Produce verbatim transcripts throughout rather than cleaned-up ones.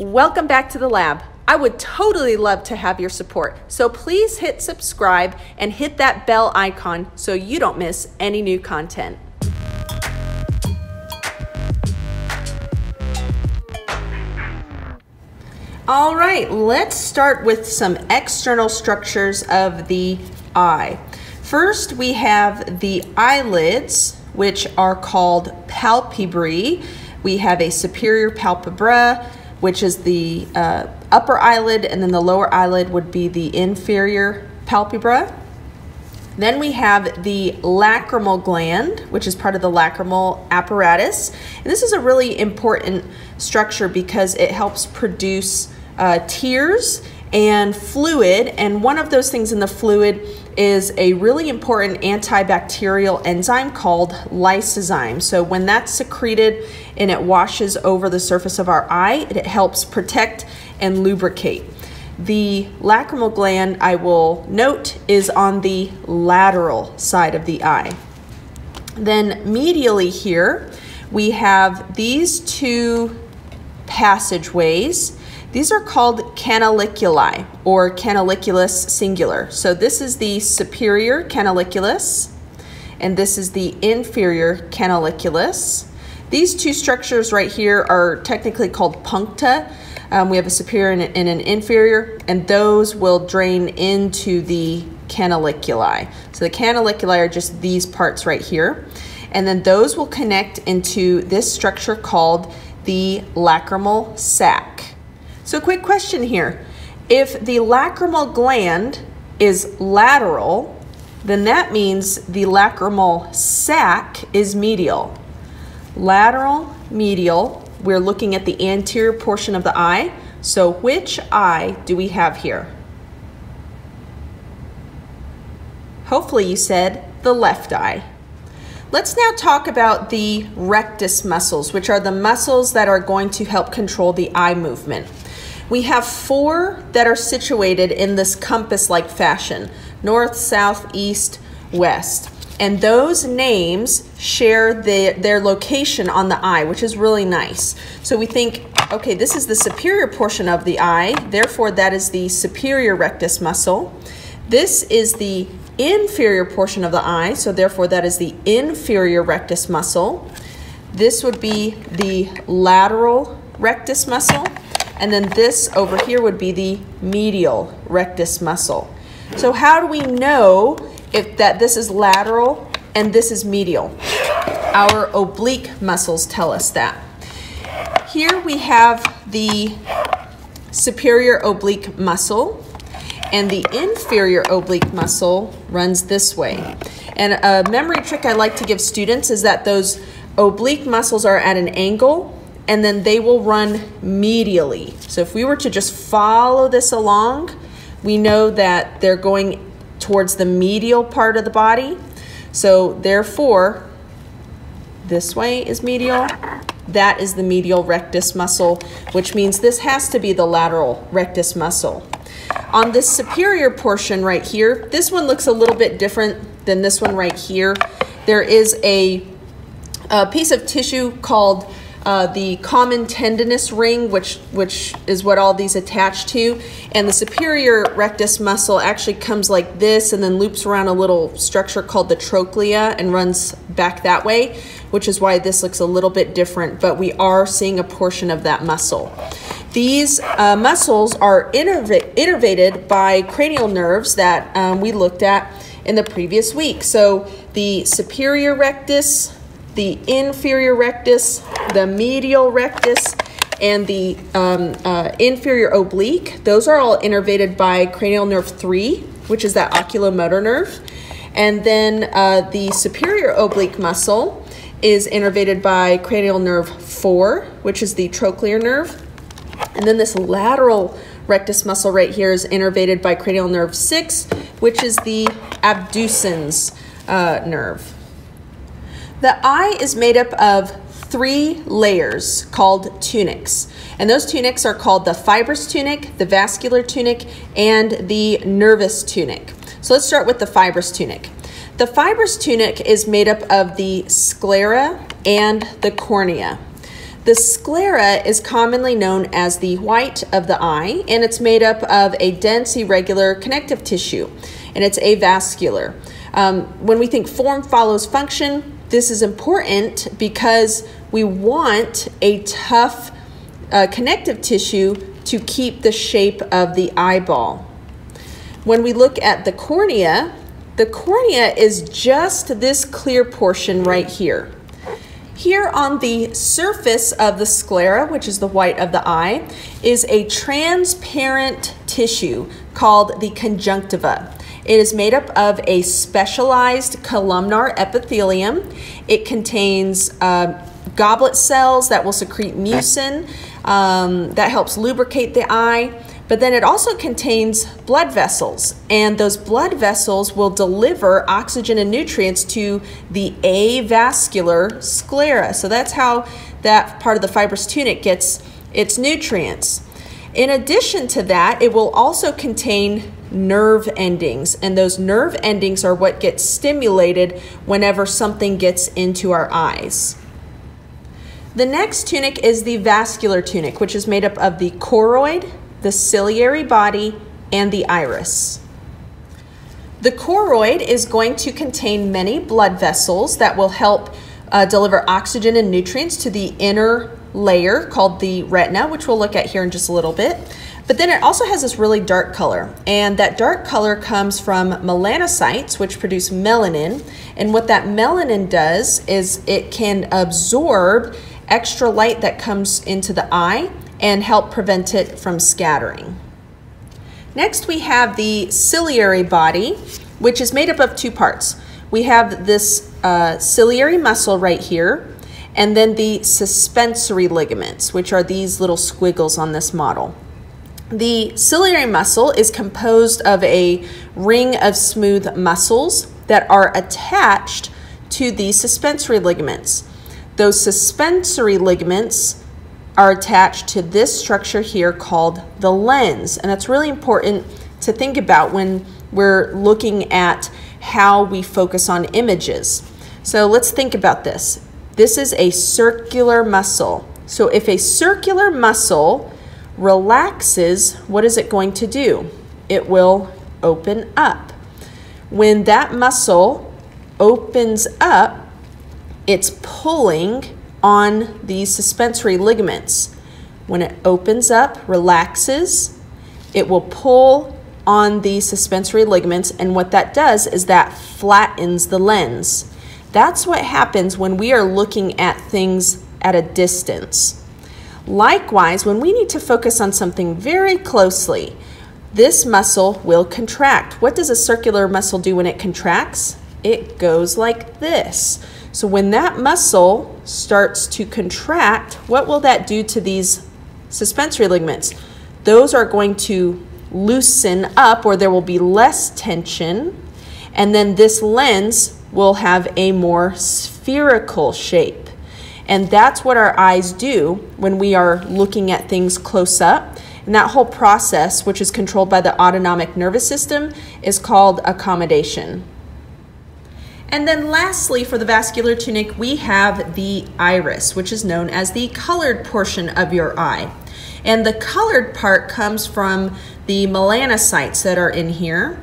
Welcome back to the lab. I would totally love to have your support, so please hit subscribe and hit that bell icon so you don't miss any new content. All right, let's start with some external structures of the eye. First, we have the eyelids, which are called palpebrae. We have a superior palpebra, which is the uh, upper eyelid, and then the lower eyelid would be the inferior palpebra. Then we have the lacrimal gland, which is part of the lacrimal apparatus. And this is a really important structure because it helps produce uh, tears and fluid, and one of those things in the fluid is a really important antibacterial enzyme called lysozyme. So when that's secreted and it washes over the surface of our eye, it helps protect and lubricate. The lacrimal gland, I will note, is on the lateral side of the eye. Then medially here, we have these two passageways. These are called canaliculi, or canaliculus singular. So this is the superior canaliculus, and this is the inferior canaliculus. These two structures right here are technically called puncta. Um, we have a superior and, and an inferior, and those will drain into the canaliculi. So the canaliculi are just these parts right here, and then those will connect into this structure called the lacrimal sac. So quick question here. If the lacrimal gland is lateral, then that means the lacrimal sac is medial. Lateral, medial, we're looking at the anterior portion of the eye. So which eye do we have here? Hopefully you said the left eye. Let's now talk about the rectus muscles, which are the muscles that are going to help control the eye movement. We have four that are situated in this compass-like fashion: north, south, east, west. And those names share the, their location on the eye, which is really nice. So we think, okay, this is the superior portion of the eye, therefore that is the superior rectus muscle. This is the inferior portion of the eye, so therefore that is the inferior rectus muscle. This would be the lateral rectus muscle. And then this over here would be the medial rectus muscle. So how do we know if that this is lateral and this is medial? Our oblique muscles tell us that. Here we have the superior oblique muscle, and the inferior oblique muscle runs this way. And a memory trick I like to give students is that those oblique muscles are at an angle, and then they will run medially. So if we were to just follow this along, we know that they're going towards the medial part of the body. So therefore, this way is medial. That is the medial rectus muscle, which means this has to be the lateral rectus muscle. On this superior portion right here, this one looks a little bit different than this one right here. There is a, a piece of tissue called Uh, the common tendinous ring, which, which is what all these attach to. And the superior rectus muscle actually comes like this and then loops around a little structure called the trochlea and runs back that way, which is why this looks a little bit different, but we are seeing a portion of that muscle. These uh, muscles are innerv- innervated by cranial nerves that um, we looked at in the previous week. So the superior rectus, the inferior rectus, the medial rectus, and the um, uh, inferior oblique. Those are all innervated by cranial nerve three, which is that oculomotor nerve. And then uh, the superior oblique muscle is innervated by cranial nerve four, which is the trochlear nerve. And then this lateral rectus muscle right here is innervated by cranial nerve six, which is the abducens uh, nerve. The eye is made up of three layers called tunics, and those tunics are called the fibrous tunic, the vascular tunic, and the nervous tunic. So let's start with the fibrous tunic. The fibrous tunic is made up of the sclera and the cornea. The sclera is commonly known as the white of the eye, and it's made up of a dense, irregular connective tissue, and it's avascular. Um, when we think form follows function, this is important because we want a tough uh, connective tissue to keep the shape of the eyeball. When we look at the cornea, the cornea is just this clear portion right here. Here on the surface of the sclera, which is the white of the eye, is a transparent tissue called the conjunctiva. It is made up of a specialized columnar epithelium. It contains uh, goblet cells that will secrete mucin um, that helps lubricate the eye. But then it also contains blood vessels, and those blood vessels will deliver oxygen and nutrients to the avascular sclera. So that's how that part of the fibrous tunic gets its nutrients. In addition to that, it will also contain nerve endings, and those nerve endings are what gets stimulated whenever something gets into our eyes. The next tunic is the vascular tunic, which is made up of the choroid, the ciliary body, and the iris. The choroid is going to contain many blood vessels that will help uh, deliver oxygen and nutrients to the inner layer called the retina, which we'll look at here in just a little bit. But then it also has this really dark color, and that dark color comes from melanocytes, which produce melanin. And what that melanin does is it can absorb extra light that comes into the eye and help prevent it from scattering. Next, we have the ciliary body, which is made up of two parts. We have this uh, ciliary muscle right here, and then the suspensory ligaments, which are these little squiggles on this model. The ciliary muscle is composed of a ring of smooth muscles that are attached to the suspensory ligaments. Those suspensory ligaments are attached to this structure here called the lens. And that's really important to think about when we're looking at how we focus on images. So let's think about this. This is a circular muscle. So if a circular muscle relaxes, what is it going to do? It will open up. When that muscle opens up, it's pulling on the suspensory ligaments. When it opens up, relaxes, it will pull on the suspensory ligaments, and what that does is that flattens the lens. That's what happens when we are looking at things at a distance. Likewise, when we need to focus on something very closely, this muscle will contract. What does a circular muscle do when it contracts? It goes like this. So when that muscle starts to contract, what will that do to these suspensory ligaments? Those are going to loosen up, or there will be less tension, and then this lens will have a more spherical shape. And that's what our eyes do when we are looking at things close up. And that whole process, which is controlled by the autonomic nervous system, is called accommodation. And then lastly, for the vascular tunic, we have the iris, which is known as the colored portion of your eye. And the colored part comes from the melanocytes that are in here.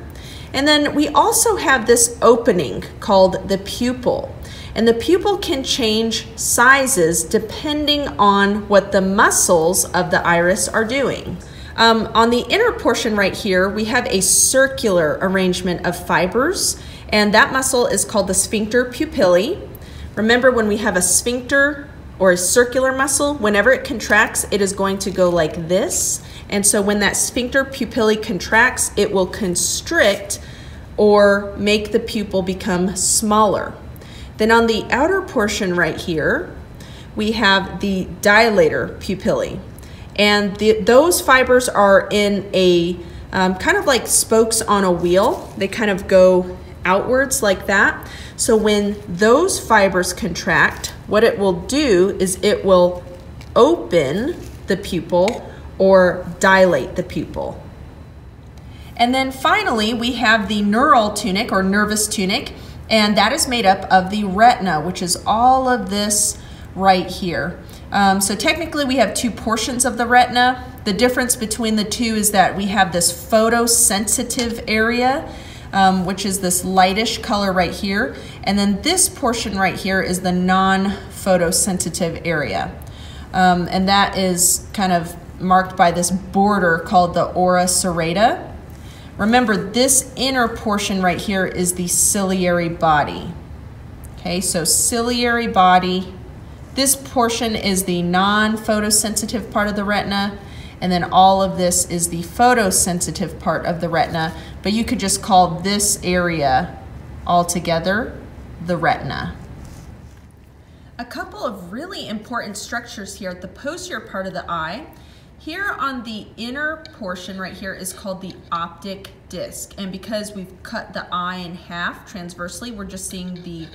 And then we also have this opening called the pupil. And the pupil can change sizes depending on what the muscles of the iris are doing. Um, on the inner portion right here, we have a circular arrangement of fibers, and that muscle is called the sphincter pupillae. Remember, when we have a sphincter or a circular muscle, whenever it contracts, it is going to go like this. And so when that sphincter pupillae contracts, it will constrict or make the pupil become smaller. Then on the outer portion right here, we have the dilator pupillae. And the, those fibers are in a um, kind of like spokes on a wheel. They kind of go outwards like that. So when those fibers contract, what it will do is it will open the pupil or dilate the pupil. And then finally, we have the neural tunic or nervous tunic, and that is made up of the retina, which is all of this right here. Um, so technically we have two portions of the retina. The difference between the two is that we have this photosensitive area, um, which is this lightish color right here. And then this portion right here is the non-photosensitive area. Um, and that is kind of marked by this border called the ora serrata. Remember, this inner portion right here is the ciliary body. Okay, so ciliary body. This portion is the non-photosensitive part of the retina, and then all of this is the photosensitive part of the retina, but you could just call this area altogether the retina. A couple of really important structures here at the posterior part of the eye. Here on the inner portion right here is called the optic disc, and because we've cut the eye in half transversely, we're just seeing the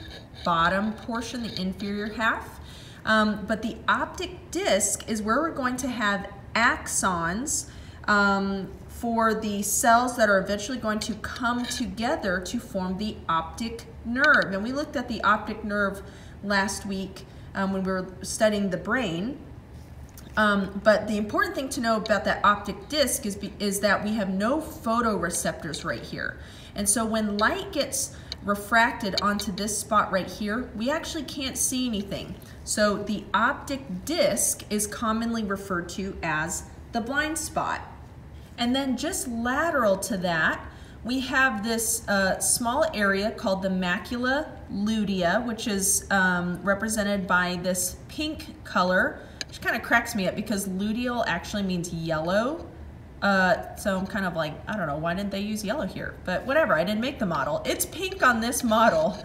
bottom portion, the inferior half. Um, but the optic disc is where we're going to have axons um, for the cells that are eventually going to come together to form the optic nerve. And we looked at the optic nerve last week um, when we were studying the brain. Um, but the important thing to know about that optic disc is, be, is that we have no photoreceptors right here. And so when light gets refracted onto this spot right here, we actually can't see anything. So the optic disc is commonly referred to as the blind spot. And then just lateral to that, we have this uh, small area called the macula lutea, which is um, represented by this pink color, which kind of cracks me up because luteal actually means yellow. Uh, so I'm kind of like, I don't know, why didn't they use yellow here? But whatever, I didn't make the model. It's pink on this model.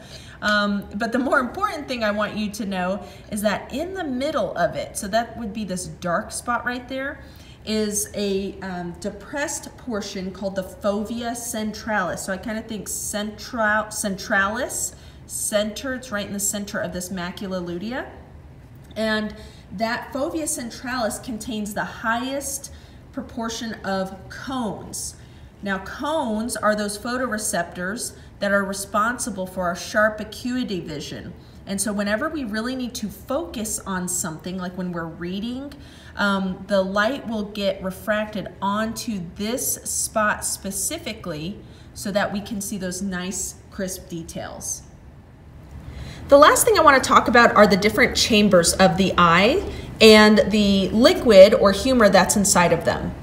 Um, but the more important thing I want you to know is that in the middle of it, so that would be this dark spot right there, is a um, depressed portion called the fovea centralis. So I kind of think central, centralis, center, it's right in the center of this macula lutea. And that fovea centralis contains the highest proportion of cones. Now, cones are those photoreceptors that are responsible for our sharp acuity vision. And so whenever we really need to focus on something, like when we're reading, um, the light will get refracted onto this spot specifically so that we can see those nice crisp details. The last thing I want to talk about are the different chambers of the eye and the liquid or humor that's inside of them.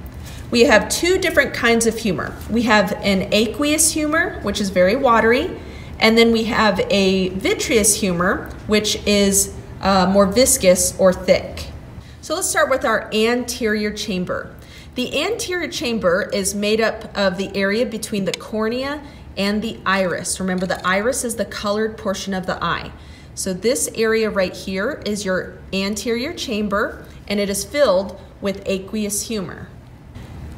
We have two different kinds of humor. We have an aqueous humor, which is very watery, and then we have a vitreous humor, which is uh, more viscous or thick. So let's start with our anterior chamber. The anterior chamber is made up of the area between the cornea and the iris. Remember, the iris is the colored portion of the eye. So this area right here is your anterior chamber, and it is filled with aqueous humor.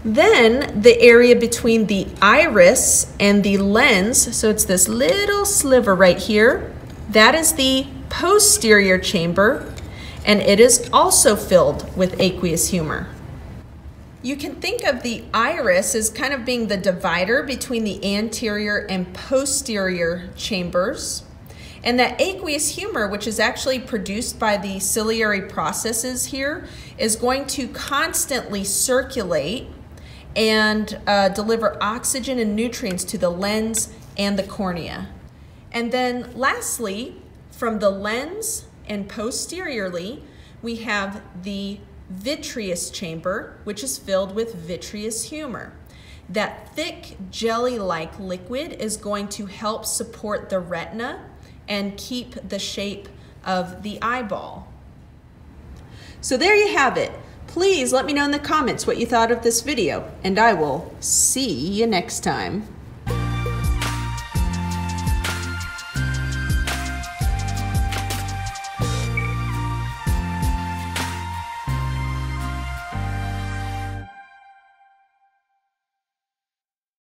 Then the area between the iris and the lens, so it's this little sliver right here, that is the posterior chamber, and it is also filled with aqueous humor. You can think of the iris as kind of being the divider between the anterior and posterior chambers. And that aqueous humor, which is actually produced by the ciliary processes here, is going to constantly circulate and uh, deliver oxygen and nutrients to the lens and the cornea. And then lastly, from the lens and posteriorly, we have the vitreous chamber, which is filled with vitreous humor. That thick jelly-like liquid is going to help support the retina and keep the shape of the eyeball. So there you have it. Please let me know in the comments what you thought of this video, and I will see you next time.